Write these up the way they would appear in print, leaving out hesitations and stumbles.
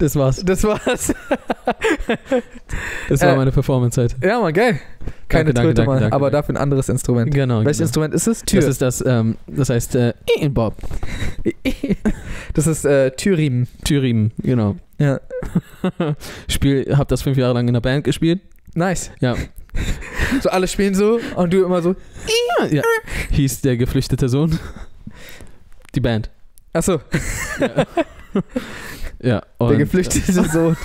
Das war's. Das war's. Das war meine Performance heute. Ja, man, geil. Keine Tröte, Mann, aber dafür ein anderes Instrument. Genau. Welches Instrument ist es? Tür. Das ist das, das heißt, Bob. Das ist Türriemen. Türriemen, genau. Ja. Hab das 5 Jahre lang in der Band gespielt. Nice. Ja. So alle spielen so und du immer so. Ja. Hieß der geflüchtete Sohn. Die Band. Ach so. Ja. Ja, und der geflüchtete Sohn.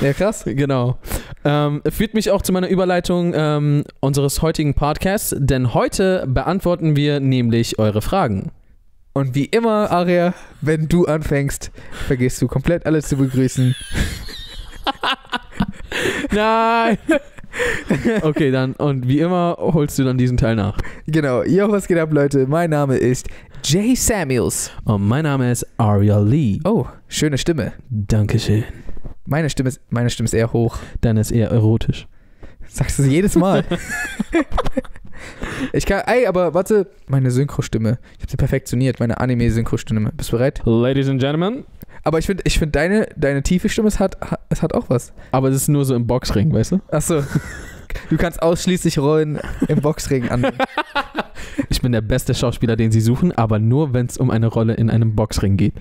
Ja, krass. Genau. Führt mich auch zu meiner Überleitung unseres heutigen Podcasts, denn heute beantworten wir nämlich eure Fragen. Und wie immer, Arya, wenn du anfängst, vergisst du komplett alles zu begrüßen. Nein! Okay, dann. Und wie immer holst du dann diesen Teil nach. Genau. Jo, was geht ab, Leute? Mein Name ist Jay Samuels. Und mein Name ist Arya Lee. Oh, schöne Stimme. Dankeschön. Meine Stimme ist eher hoch. Deine ist eher erotisch. Sagst du es jedes Mal. Aber warte. Meine Synchro-Stimme. Ich habe sie perfektioniert. Meine Anime-Synchro-Stimme. Bist du bereit? Ladies and Gentlemen. Aber ich find deine tiefe Stimme, es hat auch was. Aber es ist nur so im Boxring, weißt du? Achso. Du kannst ausschließlich Rollen im Boxring annehmen. Ich bin der beste Schauspieler, den sie suchen, aber nur, wenn es um eine Rolle in einem Boxring geht.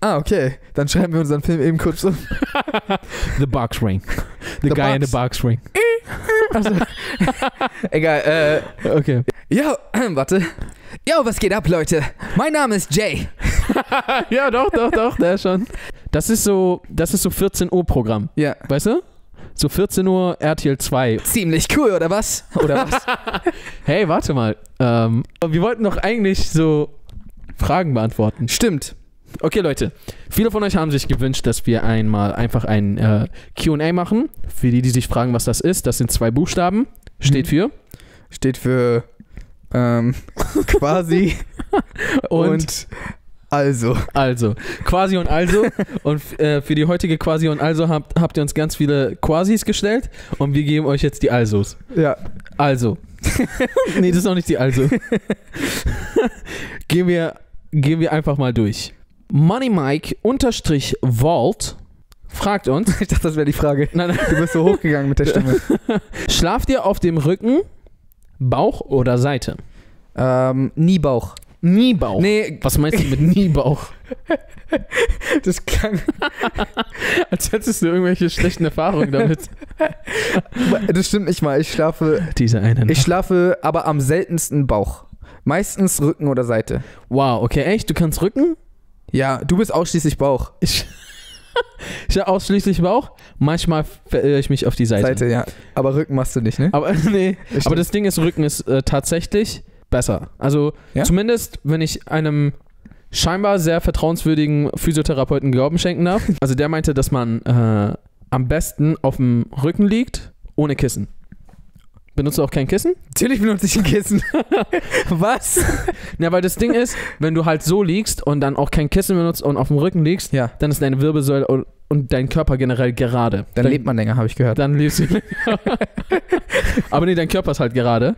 Ah, okay. Dann schreiben wir unseren Film eben kurz um. The Box Ring. The Guy in the Box Ring. Also, egal. Okay. Ja, warte. Jo, was geht ab, Leute? Mein Name ist Jay. Ja, doch, der schon. Das ist so 14 Uhr Programm. Ja. Weißt du? So 14 Uhr RTL 2. Ziemlich cool, oder was? Oder was? Hey, warte mal. Wir wollten doch eigentlich so Fragen beantworten. Stimmt. Okay, Leute. Viele von euch haben sich gewünscht, dass wir einmal einfach ein Q&A machen. Für die sich fragen, was das ist. Das sind 2 Buchstaben. Steht für quasi und also. Also. Quasi und also. Und für die heutige Quasi und also habt ihr uns ganz viele Quasis gestellt und wir geben euch jetzt die Alsos. Ja. Also. Nee, das ist noch nicht die Also. Gehen wir einfach mal durch. MoneyMike_Vault fragt uns. Ich dachte, das wäre die Frage. Nein. Du bist so hochgegangen mit der Stimme. Schlaft ihr auf dem Rücken, Bauch oder Seite? Nie Bauch. Nie Bauch? Nee. Was meinst du mit nie Bauch? Das klang... Als hättest du irgendwelche schlechten Erfahrungen damit. Das stimmt nicht mal. Ich schlafe aber am seltensten Bauch. Meistens Rücken oder Seite. Wow, okay, echt? Du kannst Rücken? Ja, du bist ausschließlich Bauch. Ich habe ausschließlich Bauch. Manchmal verirre ich mich auf die Seite. Seite, ja. Aber Rücken machst du nicht, ne? Aber nee. Aber das Ding ist, Rücken ist tatsächlich besser. Also ja? Zumindest, wenn ich einem scheinbar sehr vertrauenswürdigen Physiotherapeuten Glauben schenken darf. Also der meinte, dass man am besten auf dem Rücken liegt, ohne Kissen. Benutzt du auch kein Kissen? Natürlich benutze ich ein Kissen. Was? Na, weil das Ding ist, wenn du halt so liegst und dann auch kein Kissen benutzt und auf dem Rücken liegst, ja, dann ist deine Wirbelsäule und dein Körper generell gerade. Dann lebt man länger, habe ich gehört. Dann lebst du länger. Aber nee, dein Körper ist halt gerade.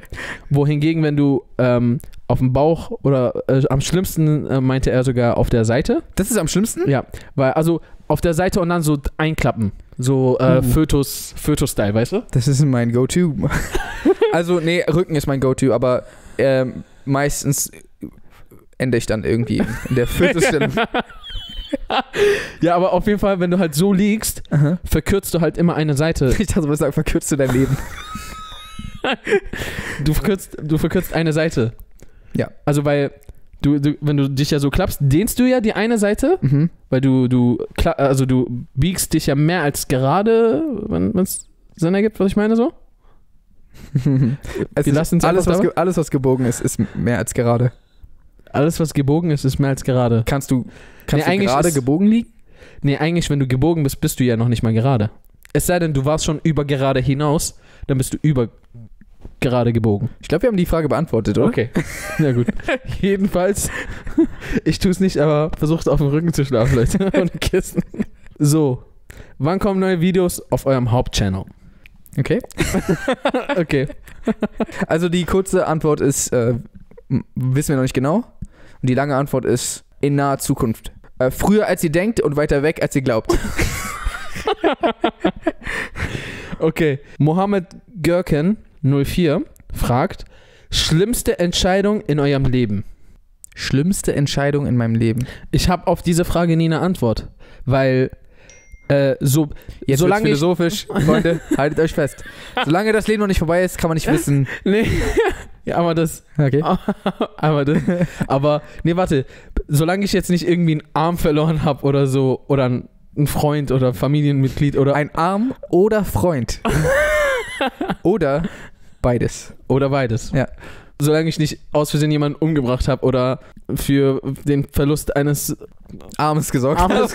Wohingegen, wenn du auf dem Bauch oder am schlimmsten meinte er sogar auf der Seite. Das ist am schlimmsten? Ja, weil also auf der Seite und dann so einklappen. So Fötus-Style, weißt du? Das ist mein Go-To. Also, nee, Rücken ist mein Go-To, aber meistens ende ich dann irgendwie in der Fötus-Stelle. Ja, aber auf jeden Fall, wenn du halt so liegst, aha, verkürzt du halt immer eine Seite. Ich dachte, du musst sagen, verkürzt du dein Leben. Du verkürzt eine Seite. Ja. Also, weil... Du, wenn du dich ja so klappst, dehnst du ja die eine Seite, mhm, weil du biegst dich ja mehr als gerade, wenn es Sinn ergibt, was ich meine so. Alles, was gebogen ist mehr als gerade. Alles, was gebogen ist mehr als gerade. Kannst du gerade gebogen liegen? Nee, eigentlich, wenn du gebogen bist, bist du ja noch nicht mal gerade. Es sei denn, du warst schon über gerade hinaus, dann bist du über gerade gebogen. Ich glaube, wir haben die Frage beantwortet, oder? Okay. Na gut. Jedenfalls, ich tue es nicht, aber versucht auf dem Rücken zu schlafen, Leute. Ohne Kissen. So. Wann kommen neue Videos auf eurem Hauptchannel? Okay. Okay. Also die kurze Antwort ist, wissen wir noch nicht genau. Und die lange Antwort ist, in naher Zukunft. Früher als ihr denkt und weiter weg als ihr glaubt. Okay. Mohammed Görken 04 fragt: Schlimmste Entscheidung in eurem Leben? Schlimmste Entscheidung in meinem Leben? Ich habe auf diese Frage nie eine Antwort, weil so jetzt solange philosophisch, Freunde, haltet euch fest. Solange das Leben noch nicht vorbei ist, kann man nicht wissen. Nee. Ja, aber das. Okay. Aber das. Aber nee, warte. Solange ich jetzt nicht irgendwie einen Arm verloren habe oder so oder einen Freund oder Familienmitglied oder ein Arm oder Freund oder beides oder beides. Ja. Solange ich nicht aus Versehen jemanden umgebracht habe oder für den Verlust eines Armes gesorgt habe.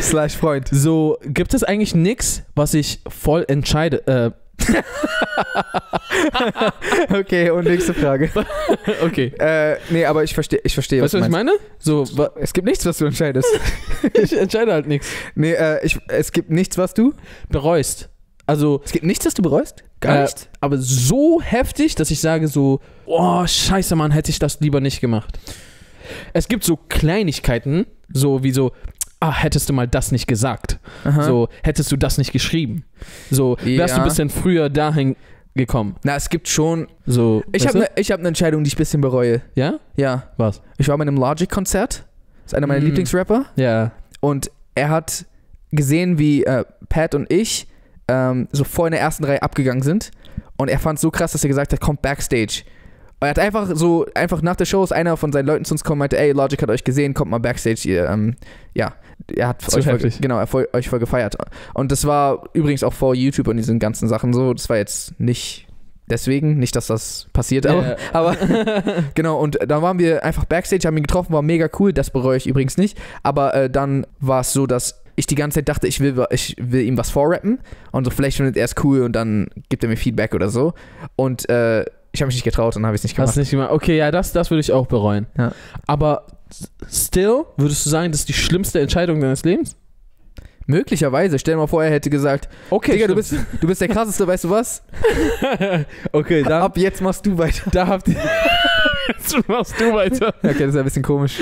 Slash Freund. So, gibt es eigentlich nichts, was ich voll entscheide? Okay, und nächste Frage. Okay. Nee, aber ich verstehe, was du meinst. Weißt du, was ich meine? So, es gibt nichts, was du entscheidest. Ich entscheide halt nichts. Nee, es gibt nichts, was du bereust. Also, es gibt nichts, das du bereust? Gar nichts? Aber so heftig, dass ich sage so, oh, scheiße, Mann, hätte ich das lieber nicht gemacht. Es gibt so Kleinigkeiten, so wie so, ah, hättest du mal das nicht gesagt. Aha. So, hättest du das nicht geschrieben. So, wärst du ein bisschen früher dahin gekommen. Na, es gibt schon so. Ich habe eine Entscheidung, die ich ein bisschen bereue. Ja? Ja. Was? Ich war bei einem Logic-Konzert. Das ist einer meiner Lieblingsrapper. Ja. Und er hat gesehen, wie Pat und ich so vor in der ersten Reihe abgegangen sind und er fand es so krass, dass er gesagt hat, kommt Backstage. Und er hat einfach nach der Show ist einer von seinen Leuten zu uns gekommen und meinte, ey, Logic hat euch gesehen, kommt mal Backstage. Ihr, ja, er hat euch voll gefeiert. Und das war übrigens auch vor YouTube und diesen ganzen Sachen so, das war jetzt nicht deswegen, nicht, dass das passiert, aber genau, und dann waren wir einfach Backstage, haben ihn getroffen, war mega cool, das bereue ich übrigens nicht, aber dann war es so, dass ich die ganze Zeit dachte, ich will ihm was vorrappen und so, vielleicht findet er es cool und dann gibt er mir Feedback oder so. Und ich habe mich nicht getraut und dann habe ich es nicht gemacht. Hast du nicht gemacht? Okay, ja, das würde ich auch bereuen. Ja. Aber still, würdest du sagen, das ist die schlimmste Entscheidung deines Lebens? Möglicherweise. Stell dir mal vor, er hätte gesagt, okay, Digga, du bist der Krasseste, weißt du was? Okay, dann. Ab jetzt machst du weiter. Jetzt machst du weiter. Okay, das ist ein bisschen komisch.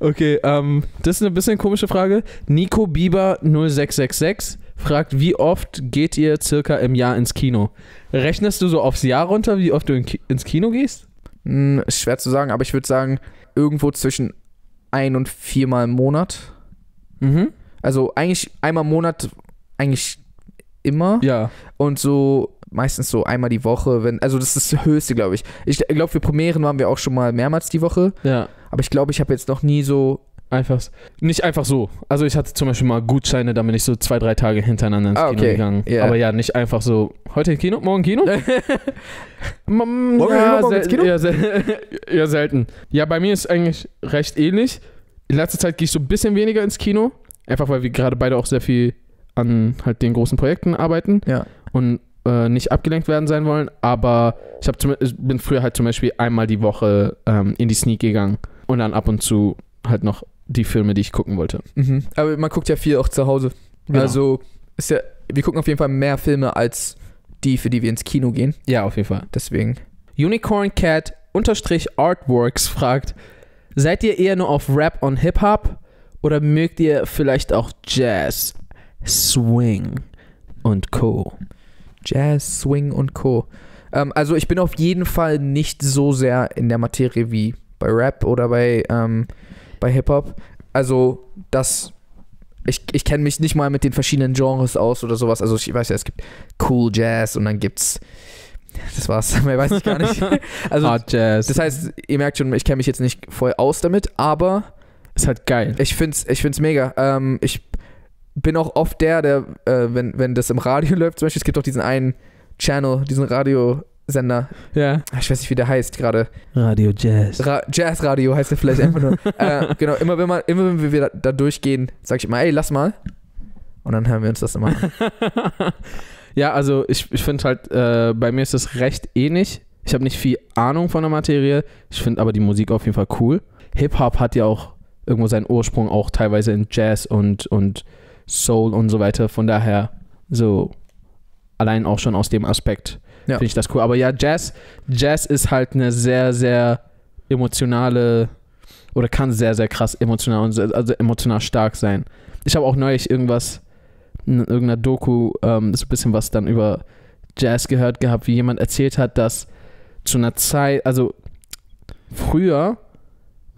Okay, das ist eine bisschen komische Frage. Nico Bieber 0666 fragt, wie oft geht ihr circa im Jahr ins Kino? Rechnest du so aufs Jahr runter, wie oft du ins Kino gehst? Ist schwer zu sagen, aber ich würde sagen, irgendwo zwischen 1 und 4 Mal im Monat. Mhm. Also eigentlich einmal im Monat, eigentlich immer. Ja. Und so meistens so einmal die Woche, wenn, also das ist das Höchste, glaube ich. Ich glaube, für Premieren waren wir auch schon mal mehrmals die Woche. Ja. Aber ich glaube, ich habe jetzt noch nie so einfach, nicht einfach so. Also ich hatte zum Beispiel mal Gutscheine, da bin ich so 2, 3 Tage hintereinander ins Kino gegangen. Yeah. Aber ja, nicht einfach so, heute ins Kino, morgen Kino? Morgen ins Kino? Ja, selten. Ja, bei mir ist eigentlich recht ähnlich. In letzter Zeit gehe ich so ein bisschen weniger ins Kino, einfach weil wir gerade beide auch sehr viel an halt den großen Projekten arbeiten. Ja. Und nicht abgelenkt werden sein wollen, aber ich bin früher halt zum Beispiel einmal die Woche in die Sneak gegangen und dann ab und zu halt noch die Filme, die ich gucken wollte. Mhm. Aber man guckt ja viel auch zu Hause. Genau. Also ist ja, wir gucken auf jeden Fall mehr Filme als die, für die wir ins Kino gehen. Ja, auf jeden Fall. Deswegen. UnicornCat_Artworks fragt, seid ihr eher nur auf Rap und Hip-Hop oder mögt ihr vielleicht auch Jazz, Swing und Co.? Jazz, Swing und Co. Also ich bin auf jeden Fall nicht so sehr in der Materie wie bei Rap oder bei Hip-Hop. Also ich kenne mich nicht mal mit den verschiedenen Genres aus oder sowas. Also ich weiß ja, es gibt Cool Jazz und dann gibt's, das war's, mehr weiß ich gar nicht. Also Hard Jazz. Das heißt, ihr merkt schon, ich kenne mich jetzt nicht voll aus damit, aber ist halt geil. Ich find's mega. Ich bin auch oft der wenn das im Radio läuft, zum Beispiel, es gibt doch diesen einen Channel, diesen Radiosender. Ja. Ich weiß nicht, wie der heißt gerade. Radio Jazz. Jazz Radio heißt der vielleicht einfach nur. Genau, immer wenn wir da durchgehen, sag ich immer, ey, lass mal. Und dann hören wir uns das immer an. Ja, also ich finde halt, bei mir ist das recht ähnlich. Ich habe nicht viel Ahnung von der Materie. Ich finde aber die Musik auf jeden Fall cool. Hip-Hop hat ja auch irgendwo seinen Ursprung auch teilweise in Jazz und Soul und so weiter, von daher so allein auch schon aus dem Aspekt finde ich das cool. Aber ja, Jazz ist halt eine sehr, sehr emotionale oder kann sehr, sehr krass emotional und also emotional stark sein. Ich habe auch neulich irgendwas in irgendeiner Doku so ein bisschen was dann über Jazz gehört gehabt, wie jemand erzählt hat, dass zu einer Zeit, also früher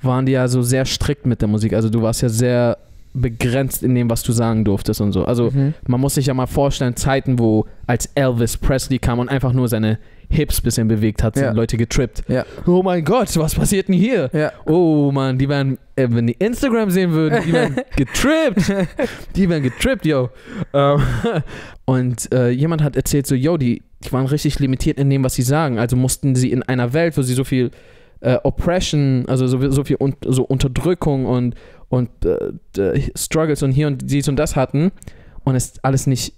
waren die ja so sehr strikt mit der Musik, also du warst ja sehr begrenzt in dem, was du sagen durftest und so. Also man muss sich ja mal vorstellen, Zeiten, wo als Elvis Presley kam und einfach nur seine Hips ein bisschen bewegt hat, sind Leute getrippt. Ja. Oh mein Gott, was passiert denn hier? Ja. Oh Mann, die wären, wenn die Instagram sehen würden, die wären getrippt. Yo. Und jemand hat erzählt so, yo, die waren richtig limitiert in dem, was sie sagen. Also mussten sie in einer Welt, wo sie so viel Oppression, also so viel Unterdrückung und Struggles und hier und dies und das hatten und es alles nicht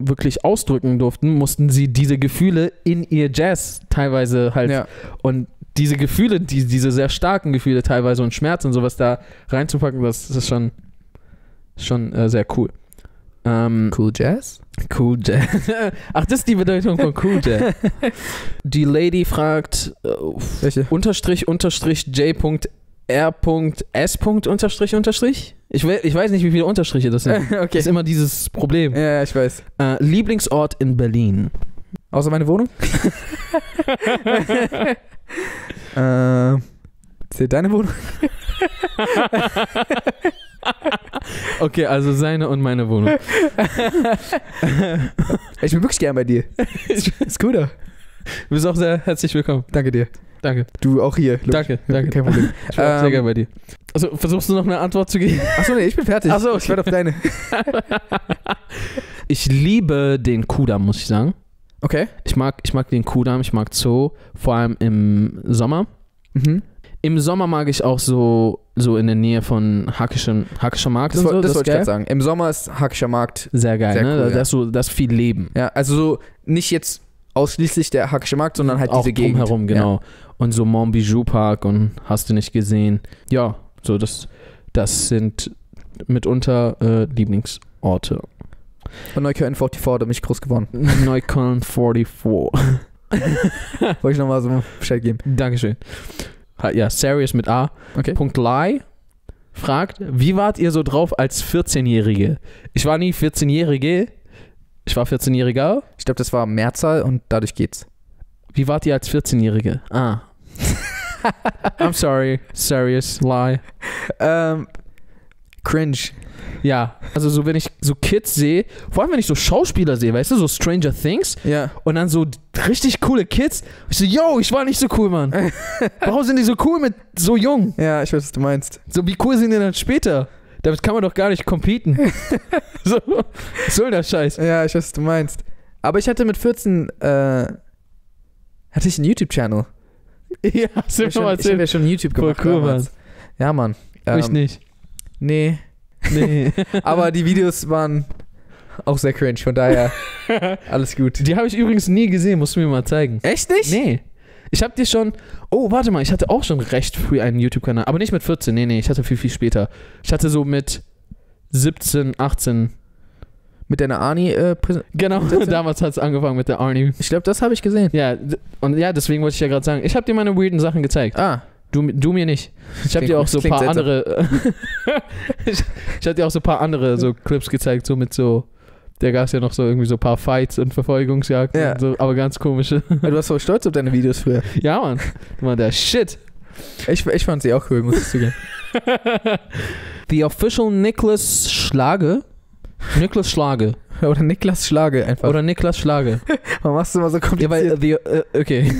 wirklich ausdrücken durften, mussten sie diese Gefühle in ihr Jazz teilweise halt und diese Gefühle, diese sehr starken Gefühle teilweise und Schmerz und sowas da reinzupacken, das ist schon sehr cool. Cool Jazz? Cool Jazz. Ach, das ist die Bedeutung von Cool Jazz. Die Lady fragt _J.R.S._? Ich weiß nicht, wie viele Unterstriche das sind. Okay. Das ist immer dieses Problem. Ja, ich weiß. Lieblingsort in Berlin. Außer meine Wohnung? Zählt deine Wohnung? Okay, also seine und meine Wohnung. Ich bin wirklich gern bei dir. Ist gut. Du bist auch sehr herzlich willkommen. Danke dir. Danke. Du auch hier. Logisch. Danke. Kein Problem. Ich bin auch sehr gern bei dir. Also versuchst du noch eine Antwort zu geben? Achso, nee, ich bin fertig. Achso, okay. Ich warte auf deine. Ich liebe den Kudamm, muss ich sagen. Okay. Ich mag den Kudamm, ich mag Zoo, vor allem im Sommer. Mhm. Im Sommer mag ich auch so in der Nähe von Hackescher Markt. Das wollte ich gerade sagen. Im Sommer ist Hackescher Markt sehr geil, sehr ne? Cool, das ist viel Leben. Ja, also so nicht jetzt ausschließlich der Hackescher Markt, sondern halt auch diese Gegend. Auch drumherum, genau. Ja. Und so Montbijou Park und hast du nicht gesehen. Ja, so das sind mitunter Lieblingsorte. Von Neukölln 44, da bin ich groß geworden. Neukölln 44. Wollte ich nochmal so Bescheid geben. Dankeschön. Ja, Serious mit A. Okay. .ly fragt, wie wart ihr so drauf als 14-Jährige? Ich war nie 14-Jährige. Ich war 14-Jähriger. Ich glaube, das war Mehrzahl und dadurch geht's. Wie wart ihr als 14-Jährige? Ah. I'm sorry. Serious. Lie. Cringe. Ja, also so, wenn ich so Kids sehe, vor allem wenn ich so Schauspieler sehe, weißt du, so Stranger Things und dann so richtig coole Kids, ich so, yo, ich war nicht so cool, Mann. Warum sind die so cool mit so jung? Ja, ich weiß, was du meinst. So, wie cool sind die dann später? Damit kann man doch gar nicht competen. So, was soll der Scheiß? Ja, ich weiß, was du meinst. Aber ich hatte mit 14, hatte ich einen YouTube-Channel. Ja, hast du schon mal erzählt. Ich habe ja schon YouTube gemacht. Voll cool, Mann. Ja, Mann. Ich nicht. Nee. Aber die Videos waren auch sehr cringe, von daher alles gut. Die habe ich übrigens nie gesehen, musst du mir mal zeigen. Echt nicht? Nee. Ich habe dir schon... Oh, warte mal, ich hatte auch schon recht früh einen YouTube-Kanal, aber nicht mit 14, nee, ich hatte viel, viel später. Ich hatte so mit 17, 18... Mit deiner Arnie genau, damals hat es angefangen mit der Arnie. Ich glaube, das habe ich gesehen. Ja, und ja, deswegen wollte ich ja gerade sagen, ich habe dir meine weirden Sachen gezeigt. Ah, Du mir nicht. Ich habe dir auch so ein paar andere. Ich habe dir auch so ein paar andere so Clips gezeigt, so mit so. Da gab es ja noch so irgendwie so ein paar Fights und Verfolgungsjagden, und so, aber ganz komische. Du warst so stolz auf deine Videos früher. Ja, Mann. Du warst der Shit. Ich fand sie auch cool, muss ich zugeben. The Official Niklas Schlage. Niklas Schlage. Oder Niklas Schlage einfach. Oder Niklas Schlage. Warum machst du immer so kompliziert? Ja, weil, okay.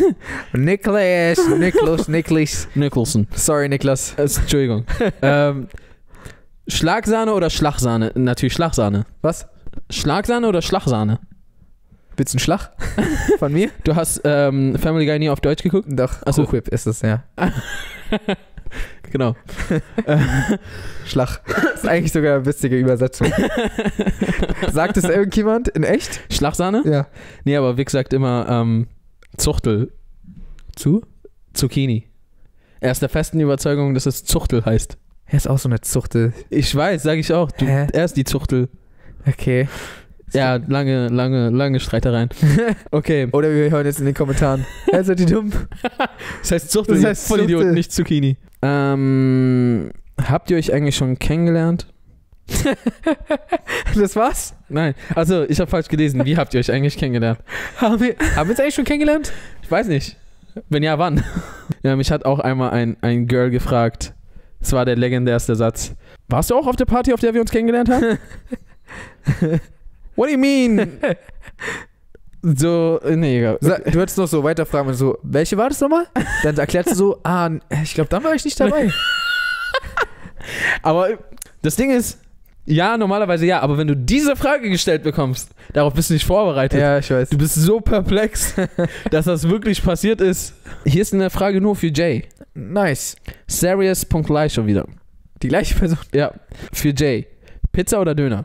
Nicholson. Sorry, Niklas. Entschuldigung. Schlagsahne oder Schlagsahne? Natürlich Schlagsahne. Was? Schlagsahne oder Schlagsahne? Willst du einen Schlag? Von mir? Du hast Family Guy nie auf Deutsch geguckt? Doch, also Whip ist es, ja. Genau. Schlag. Das ist eigentlich sogar eine witzige Übersetzung. Sagt es irgendjemand in echt? Schlagsahne? Ja. Nee, aber Vic sagt immer Zuchtel zu Zucchini. Er ist der festen Überzeugung, dass es Zuchtel heißt. Er ist auch so eine Zuchtel. Ich weiß, sage ich auch. Er ist die Zuchtel. Okay. Ja, lange Streitereien. Okay. Oder wir hören jetzt in den Kommentaren. Hey, seid ihr dumm? Das heißt Zuchtel, das heißt Vollidiot, nicht Zucchini. Habt ihr euch eigentlich schon kennengelernt? Das war's? Nein. Also, ich habe falsch gelesen. Wie habt ihr euch eigentlich kennengelernt? Haben wir uns eigentlich schon kennengelernt? Ich weiß nicht. Wenn ja, wann? Ja, mich hat auch einmal ein Girl gefragt. Das war der legendärste Satz. Warst du auch auf der Party, auf der wir uns kennengelernt haben? What do you mean? So, nee, egal. Okay. Du würdest noch so weiterfragen, wenn du so, welche war das nochmal? Dann erklärst du so, ich glaube, dann war ich nicht dabei. Aber das Ding ist, ja, normalerweise ja, aber wenn du diese Frage gestellt bekommst, darauf bist du nicht vorbereitet. Ja, ich weiß. Du bist so perplex, dass das wirklich passiert ist. Hier ist eine Frage nur für Jay. Nice. Serious.ly schon wieder. Die gleiche Person? Ja. Für Jay. Pizza oder Döner?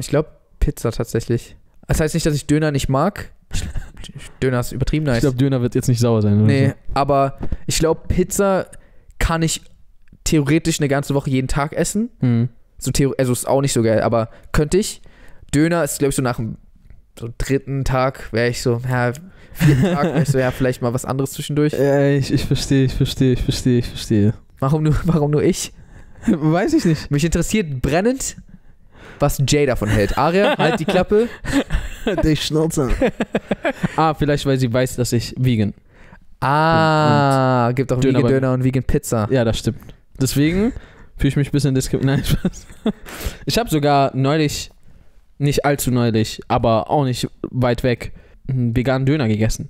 Ich glaube, Pizza tatsächlich. Das heißt nicht, dass ich Döner nicht mag. Döner ist übertrieben nice. Ich glaube, Döner wird jetzt nicht sauer sein. Oder? Nee, aber ich glaube, Pizza kann ich theoretisch eine ganze Woche jeden Tag essen. Mhm. So also ist auch nicht so geil, aber könnte ich. Döner ist, glaube ich, so nach dem so dritten Tag wäre ich so, ja, vierten Tag wäre ich so, ja, vielleicht mal was anderes zwischendurch. Ich verstehe. Warum nur ich? Weiß ich nicht. Mich interessiert brennend, was Jay davon hält. Arya, halt die Klappe. Die Schnauze. Vielleicht, weil sie weiß, dass ich vegan bin. Gibt auch Vegan Döner und Vegan Pizza. Ja, das stimmt. Deswegen fühle ich mich ein bisschen diskriminiert. Ich habe sogar neulich, nicht allzu neulich, aber auch nicht weit weg, einen veganen Döner gegessen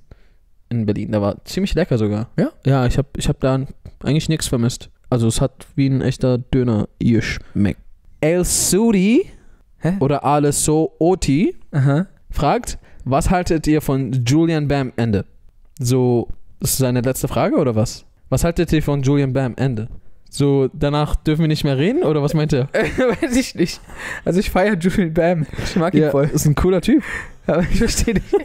in Berlin. Der war ziemlich lecker sogar. Ja? Ja, ich hab da eigentlich nichts vermisst. Also es hat wie ein echter Döner geschmeckt. El Suri oder Ale So Oti fragt, was haltet ihr von Julien Bam Ende? So, ist seine letzte Frage oder was? Was haltet ihr von Julien Bam Ende? So, danach dürfen wir nicht mehr reden oder was meint er? Weiß ich nicht. Also ich feiere Julien Bam. Ich mag ihn voll. Ist ein cooler Typ. Aber ich verstehe nicht.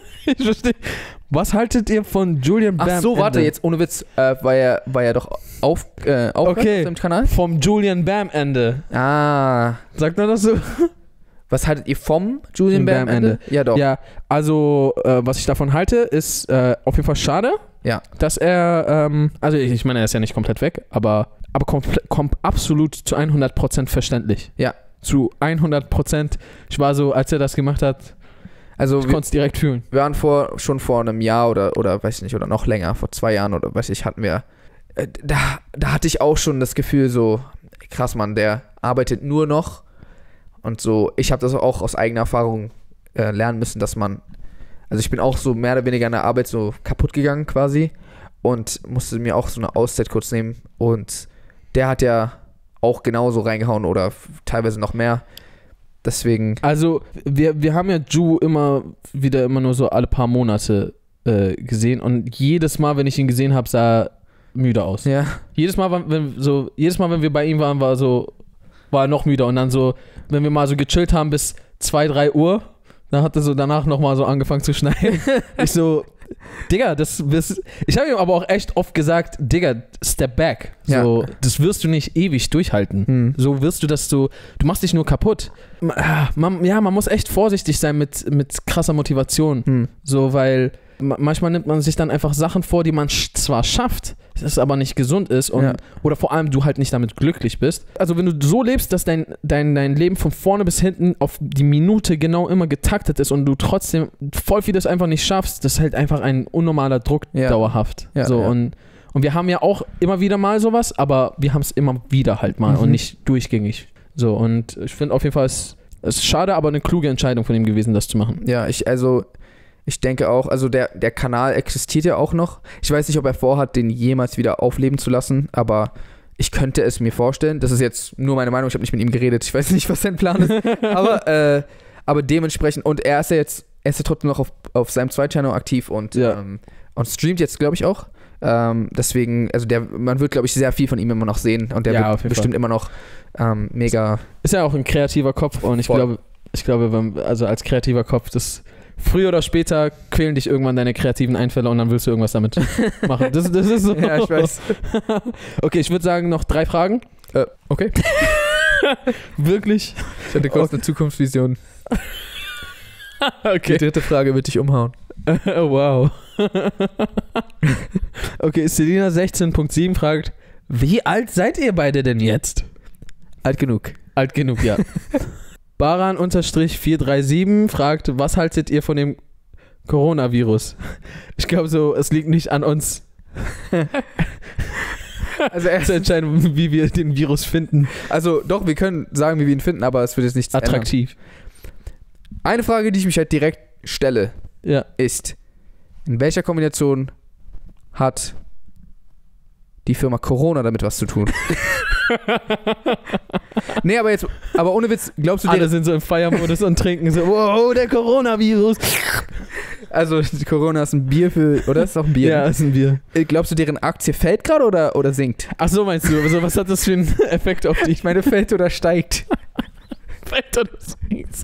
Was haltet ihr von Julien Bam? Ach so, warte, Ende? Jetzt ohne Witz, war ja doch auf seinem Kanal. Vom Julien Bam Ende. Sagt man das so? Was haltet ihr vom Julien Bam Ende? Ja, doch. Ja, also was ich davon halte, ist auf jeden Fall schade, ja, dass er, also ich meine, er ist ja nicht komplett weg, aber kommt absolut zu 100% verständlich. Ja. Zu 100%. Ich war so, als er das gemacht hat, also ich konnte es direkt fühlen. Wir waren schon vor einem Jahr oder weiß nicht, oder noch länger, vor 2 Jahren oder weiß ich, hatten wir, da hatte ich auch schon das Gefühl so, krass Mann, der arbeitet nur noch und so, ich habe das auch aus eigener Erfahrung lernen müssen, dass man, also ich bin auch so mehr oder weniger an der Arbeit so kaputt gegangen quasi und musste mir auch so eine Auszeit kurz nehmen und der hat ja auch genauso reingehauen oder teilweise noch mehr. Deswegen. Also, wir haben ja Ju immer nur so alle paar Monate gesehen und jedes Mal, wenn ich ihn gesehen habe, sah er müde aus. Ja. Jedes Mal, wenn wir bei ihm waren, war er noch müder und dann so, wenn wir mal so gechillt haben bis 2, 3 Uhr, dann hat er so danach nochmal so angefangen zu schneiden. Ich so, Digga, ich habe ihm aber auch echt oft gesagt, Digga, step back. So, ja. Das wirst du nicht ewig durchhalten. Mhm. So wirst du das so, du machst dich nur kaputt. Man muss echt vorsichtig sein mit krasser Motivation. Mhm. So, weil manchmal nimmt man sich dann einfach Sachen vor, die man zwar schafft, das aber nicht gesund ist und, ja, oder vor allem du halt nicht damit glücklich bist. Also wenn du so lebst, dass dein Leben von vorne bis hinten auf die Minute genau immer getaktet ist und du trotzdem voll vieles einfach nicht schaffst, das ist halt einfach ein unnormaler Druck, ja, dauerhaft. Ja, so, ja. Und wir haben ja auch immer wieder mal sowas, aber wir haben es immer wieder halt mal und nicht durchgängig. So, und ich finde auf jeden Fall, es ist schade, aber eine kluge Entscheidung von ihm gewesen, das zu machen. Ja, ich denke auch, also der Kanal existiert ja auch noch. Ich weiß nicht, ob er vorhat, den jemals wieder aufleben zu lassen, aber ich könnte es mir vorstellen. Das ist jetzt nur meine Meinung, ich habe nicht mit ihm geredet. Ich weiß nicht, was sein Plan ist. aber dementsprechend, und er ist ja trotzdem noch auf seinem Zweit-Channel aktiv und, ja, und streamt jetzt, glaube ich, auch. Deswegen, also man wird, glaube ich, sehr viel von ihm immer noch sehen und der, ja, wird bestimmt immer noch mega... Ist ja auch ein kreativer Kopf und ich glaube, also als kreativer Kopf, das... Früher oder später quälen dich irgendwann deine kreativen Einfälle und dann willst du irgendwas damit machen. Das ist so. Ja, ich weiß. Okay, ich würde sagen, noch 3 Fragen. Okay. Wirklich? Ich hatte kurz eine Zukunftsvision. Okay. Die dritte Frage wird dich umhauen. Wow. Okay, Selina 16.7 fragt, wie alt seid ihr beide denn jetzt? Alt genug. Alt genug, ja. Baran-437 fragt, was haltet ihr von dem Coronavirus? Ich glaube so, es liegt nicht an uns. Also erst entscheiden, wie wir den Virus finden. Also doch, wir können sagen, wie wir ihn finden, aber es wird jetzt nichts attraktiv ändern. Eine Frage, die ich mich halt direkt stelle, ja, ist, in welcher Kombination hat die Firma Corona damit was zu tun? Nee, aber jetzt, aber ohne Witz, glaubst du... Alle sind so im Feiermodus und trinken so, wow, der Coronavirus. Also Corona ist ein Bier für, oder? Ist auch ein Bier. Ja, ist ein Bier. Glaubst du, deren Aktie fällt gerade oder sinkt? Ach so, meinst du? Also, was hat das für einen Effekt auf dich? Ich meine, fällt oder steigt? Fällt oder sinkt?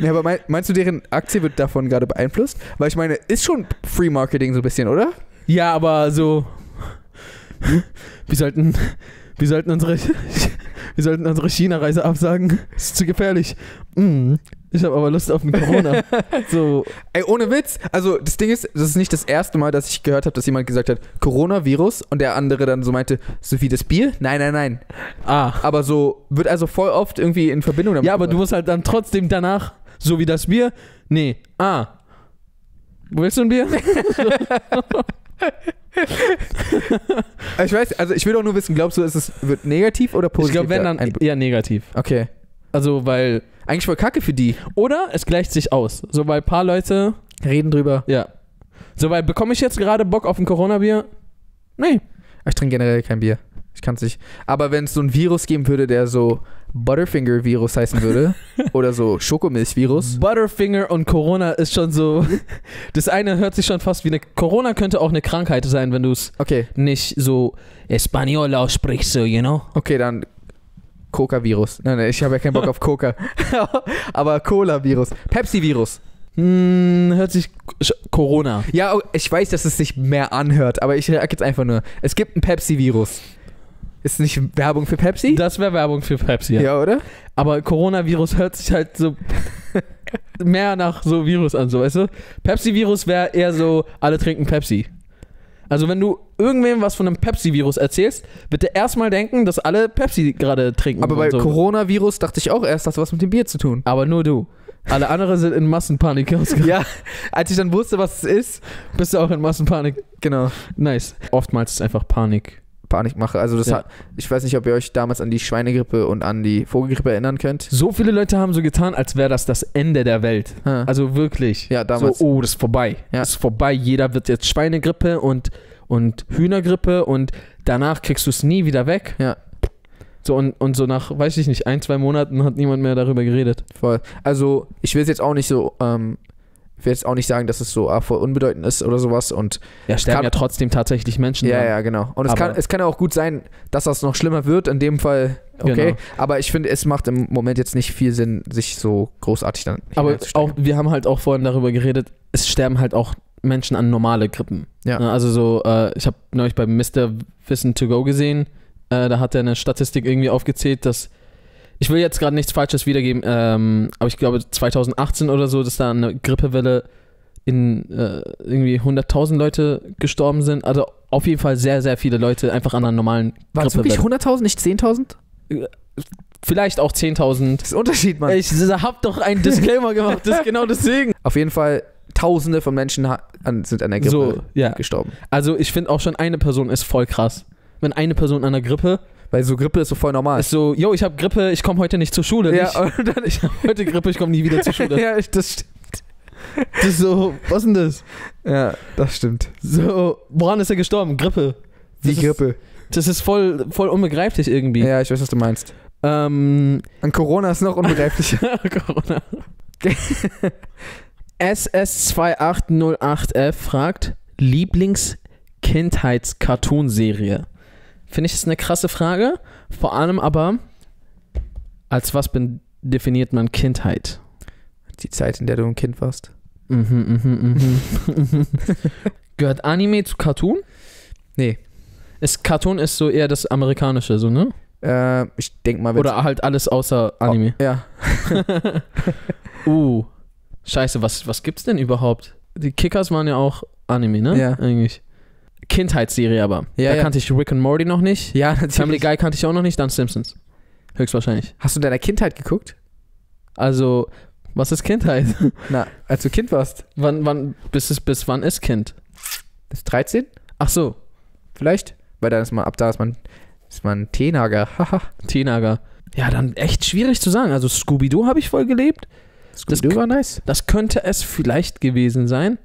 Ja, aber meinst du, deren Aktie wird davon gerade beeinflusst? Weil ich meine, ist schon Free Marketing so ein bisschen, oder? Ja, aber so... Wir sollten unsere China-Reise absagen. Das ist zu gefährlich. Ich habe aber Lust auf einen Corona. So. Ey, ohne Witz. Also das Ding ist, das ist nicht das erste Mal, dass ich gehört habe, dass jemand gesagt hat, Corona-Virus, und der andere dann so meinte, so wie das Bier? Nein, nein, nein. Ah. Aber so wird also voll oft irgendwie in Verbindung damit. Ja, aber du musst halt dann trotzdem danach, so wie das Bier, nee, ah. Willst du ein Bier? Ich weiß, also ich will doch nur wissen, glaubst du, es wird negativ oder positiv? Ich glaube, wenn, dann eher negativ. Okay. Also, weil... Eigentlich voll Kacke für die. Oder es gleicht sich aus. So, weil ein paar Leute... Reden drüber. Ja. So, weil, bekomme ich jetzt gerade Bock auf ein Corona-Bier? Nee. Ich trinke generell kein Bier. Ich kann es nicht. Aber wenn es so ein Virus geben würde, der so Butterfinger-Virus heißen würde oder so Schokomilch-Virus. Butterfinger und Corona ist schon so... Das eine hört sich schon fast wie eine... Corona könnte auch eine Krankheit sein, wenn du es nicht so Espanol aussprichst, so, you know? Okay, dann Coca-Virus. Nein, ich habe ja keinen Bock auf Coca. Aber Cola-Virus. Pepsi-Virus. Hört sich Corona. Ja, ich weiß, dass es sich mehr anhört, aber ich sage jetzt einfach nur, es gibt ein Pepsi-Virus. Ist nicht Werbung für Pepsi? Das wäre Werbung für Pepsi, ja. Ja, oder? Aber Coronavirus hört sich halt so mehr nach so Virus an, so, weißt du? Pepsi-Virus wäre eher so, alle trinken Pepsi. Also wenn du irgendwem was von einem Pepsi-Virus erzählst, bitte erstmal denken, dass alle Pepsi gerade trinken. Aber bei so. Coronavirus dachte ich auch erst, das hat was mit dem Bier zu tun. Aber nur du. Alle anderen sind in Massenpanik ausgegangen. Ja, als ich dann wusste, was es ist, bist du auch in Massenpanik. Genau. Nice. Oftmals ist einfach Panik mache. Also das hat, ich weiß nicht, ob ihr euch damals an die Schweinegrippe und an die Vogelgrippe erinnern könnt. So viele Leute haben so getan, als wäre das das Ende der Welt. Ha. Also wirklich. Ja, damals. So, oh, das ist vorbei. Ja. Das ist vorbei. Jeder wird jetzt Schweinegrippe und Hühnergrippe und danach kriegst du es nie wieder weg. Ja. So, und so nach, weiß ich nicht, 1, 2 Monaten hat niemand mehr darüber geredet. Voll. Also ich will es jetzt auch nicht so, ich will jetzt auch nicht sagen, dass es so voll unbedeutend ist oder sowas. Und ja, sterben ja trotzdem tatsächlich Menschen. Ja, ja, genau. Und es kann ja auch gut sein, dass das noch schlimmer wird, in dem Fall, okay. Genau. Aber ich finde, es macht im Moment jetzt nicht viel Sinn, sich so großartig dann hineinzustecken. Aber auch, wir haben halt auch vorhin darüber geredet, es sterben halt auch Menschen an normale Grippen. Ja. Also so, ich habe neulich bei Mr. Wissen2Go gesehen, da hat er eine Statistik irgendwie aufgezählt, dass, ich will jetzt gerade nichts Falsches wiedergeben, aber ich glaube 2018 oder so, dass da eine Grippewelle in irgendwie 100.000 Leute gestorben sind. Also auf jeden Fall sehr, sehr viele Leute einfach an einer normalen Grippewelle. War es wirklich 100.000, nicht 10.000? Vielleicht auch 10.000. Das ist ein Unterschied, Mann. Ich habe doch einen Disclaimer gemacht, das ist genau deswegen. Auf jeden Fall Tausende von Menschen sind an der Grippe gestorben. Also ich finde auch schon eine Person ist voll krass. Wenn eine Person an der Grippe, weil so Grippe ist so voll normal. Ist so, yo, ich habe Grippe, ich komme heute nicht zur Schule. Ja, ich habe heute Grippe, ich komme nie wieder zur Schule. Ja, das stimmt. Das ist so, was denn das? Ja, das stimmt. So, woran ist er gestorben? Grippe. Wie Grippe? Das ist voll unbegreiflich irgendwie. Ja, ich weiß, was du meinst. An Corona ist noch unbegreiflicher. Corona. SS2808F fragt, Lieblings-Kindheits-Cartoon-Serie. Finde ich, das ist eine krasse Frage. Vor allem aber, als was definiert man Kindheit? Die Zeit, in der du ein Kind warst. Gehört Anime zu Cartoon? Nee. Cartoon ist so eher das Amerikanische, so, ne? Ich denke mal... Oder halt alles außer Anime. Oh, ja. Scheiße, was gibt's denn überhaupt? Die Kickers waren ja auch Anime, ne? Ja. Eigentlich. Kindheitsserie aber. Ja, da kannte ich Rick and Morty noch nicht. Ja, natürlich. Family Guy kannte ich auch noch nicht, dann Simpsons. Höchstwahrscheinlich. Hast du in deiner Kindheit geguckt? Also, was ist Kindheit? Na, als du Kind warst. Bis wann ist Kind? Bis 13? Ach so. Vielleicht? Weil dann ist man, ab da ist man Teenager. Teenager. Ja, dann echt schwierig zu sagen. Also Scooby-Doo habe ich voll gelebt. Scooby-Doo war nice. Das könnte es vielleicht gewesen sein.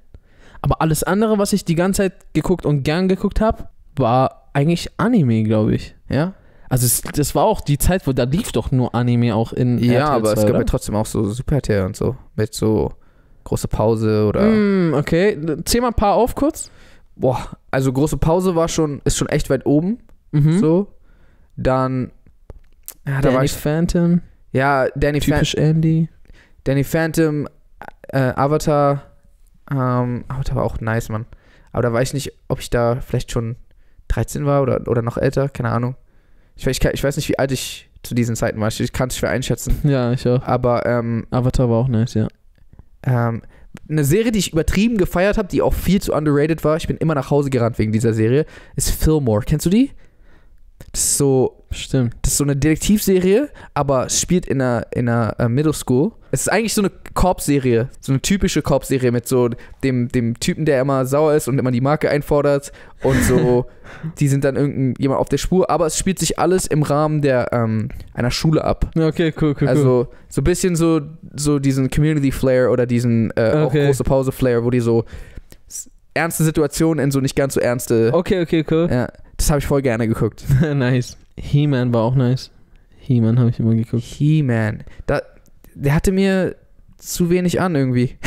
Aber alles andere, was ich die ganze Zeit geguckt und gern geguckt habe, war eigentlich Anime, glaube ich. Ja. Also das war auch die Zeit, wo da lief doch nur Anime auch in RTL 2, ja, aber es gab ja trotzdem auch so Super-RTL und so. Mit so große Pause oder... okay, zähl mal ein paar auf kurz. Boah, also große Pause war schon, ist schon echt weit oben. Mhm. So. Dann... Ja, da war ich, Phantom. Ja, Danny Phantom. Typisch Andy. Danny Phantom, Avatar... Avatar war auch nice, Mann. Aber da weiß ich nicht, ob ich da vielleicht schon 13 war oder noch älter, keine Ahnung. Ich weiß nicht, wie alt ich zu diesen Zeiten war. Ich kann es schwer einschätzen. Ja, ich auch. Aber Avatar war auch nice, ja. Eine Serie, die ich übertrieben gefeiert habe, die auch viel zu underrated war, ich bin immer nach Hause gerannt wegen dieser Serie, ist Fillmore. Kennst du die? Das ist so... Stimmt. Das ist so eine Detektivserie, aber spielt in einer Middle School. Es ist eigentlich so eine Corp-Serie, so eine typische Corp-Serie mit so dem Typen, der immer sauer ist und immer die Marke einfordert und so, die sind dann jemand auf der Spur, aber es spielt sich alles im Rahmen der einer Schule ab. Okay, cool. Also so ein bisschen so diesen Community-Flair oder diesen auch große Pause-Flair, wo die so ernste Situationen in so nicht ganz so ernste... Okay, cool. Ja, das habe ich voll gerne geguckt. Nice. He-Man war auch nice. He-Man habe ich immer geguckt. He-Man. Der hatte mir zu wenig an irgendwie.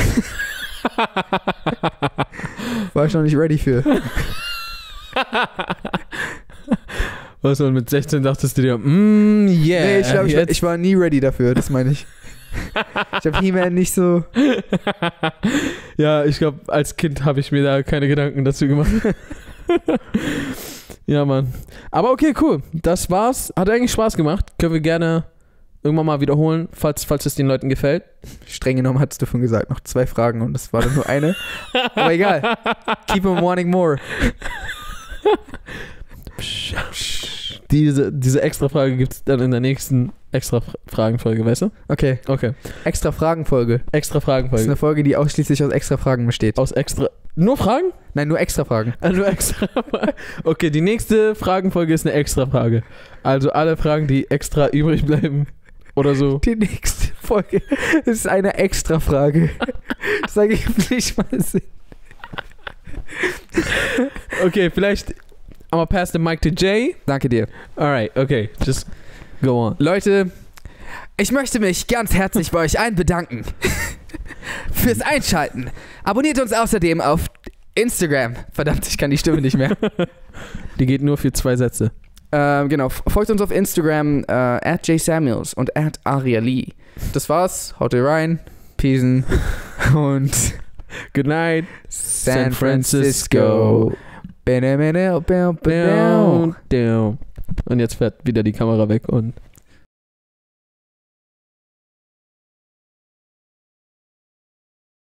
War ich noch nicht ready für. Was, und mit 16 dachtest du dir, yeah. Nee, ich glaube, ich war nie ready dafür, das meine ich. Ich habe He-Man nicht so... Ja, ich glaube, als Kind habe ich mir da keine Gedanken dazu gemacht. Ja, Mann. Aber okay, cool. Das war's. Hat eigentlich Spaß gemacht. Können wir gerne irgendwann mal wiederholen, falls es den Leuten gefällt. Streng genommen hattest du schon gesagt, noch 2 Fragen und das war dann nur eine. Aber egal. Keep on wanting more. Diese Extra-Frage gibt es dann in der nächsten Extra-Fragen-Folge, weißt du? Okay. Extra-Fragen-Folge. Das ist eine Folge, die ausschließlich aus Extra-Fragen besteht. Nur Fragen? Nein, nur Extra-Fragen. Nur Extra-Fragen. Okay, die nächste Fragenfolge ist eine Extra-Frage. Also alle Fragen, die extra übrig bleiben oder so. Die nächste Folge ist eine Extra-Frage. Das ergibt nicht mal Sinn. Okay, vielleicht... I'm gonna pass the mic to Jay. Danke dir. Alright, okay, just go on. Leute, ich möchte mich ganz herzlich bei euch allen bedanken fürs Einschalten. Abonniert uns außerdem auf Instagram. Verdammt, ich kann die Stimme nicht mehr. Die geht nur für 2 Sätze. Genau, folgt uns auf Instagram @JaySamuels und @AryaLee. Das war's, haut rein, peace und good night, San Francisco. Und jetzt fährt wieder die Kamera weg und...